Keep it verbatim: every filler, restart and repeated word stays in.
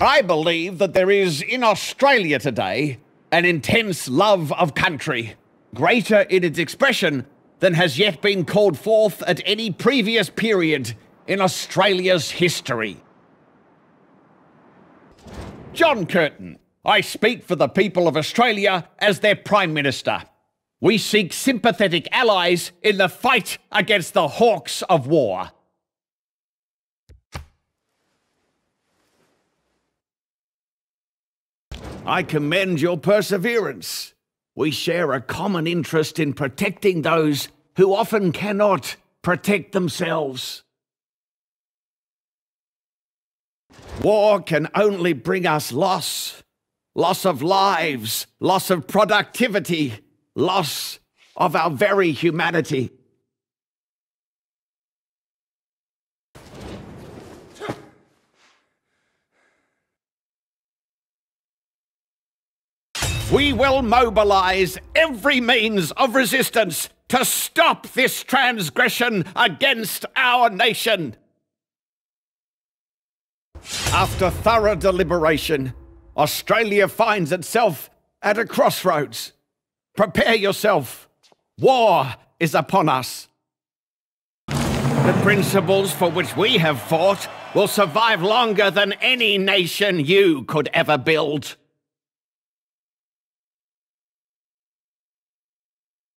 I believe that there is in Australia today an intense love of country, greater in its expression than has yet been called forth at any previous period in Australia's history. John Curtin, I speak for the people of Australia as their Prime Minister. We seek sympathetic allies in the fight against the hawks of war. I commend your perseverance. We share a common interest in protecting those who often cannot protect themselves. War can only bring us loss. Loss of lives, loss of productivity, loss of our very humanity. We will mobilize every means of resistance to stop this transgression against our nation. After thorough deliberation, Australia finds itself at a crossroads. Prepare yourself. War is upon us. The principles for which we have fought will survive longer than any nation you could ever build.